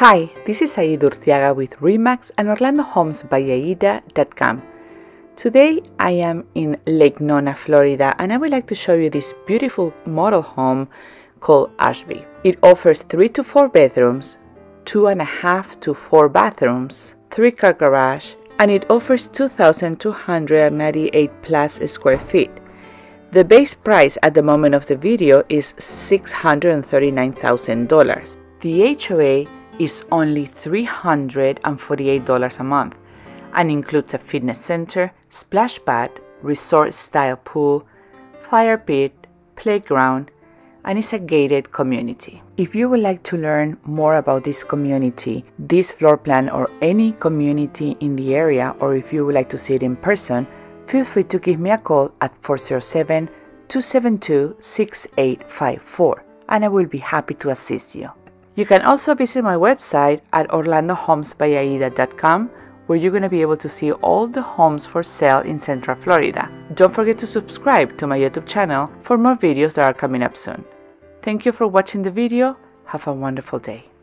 Hi, this is Aida Urteaga with RE/MAX and Orlando Homes by Aida.com. Today I am in Lake Nona, Florida, and I would like to show you this beautiful model home called Ashby. It offers 3 to 4 bedrooms, 2.5 to 4 bathrooms, 3-car garage, and it offers 2,298 plus square feet. The base price at the moment of the video is $639,000. The HOA is only $348 a month and includes a fitness center, splash pad, resort-style pool, fire pit, playground, and it's a gated community. If you would like to learn more about this community, this floor plan, or any community in the area, or if you would like to see it in person, feel free to give me a call at 407-272-6854 and I will be happy to assist you. You can also visit my website at orlandohomesbyaida.com, where you're going to be able to see all the homes for sale in Central Florida. Don't forget to subscribe to my YouTube channel for more videos that are coming up soon. Thank you for watching the video. Have a wonderful day.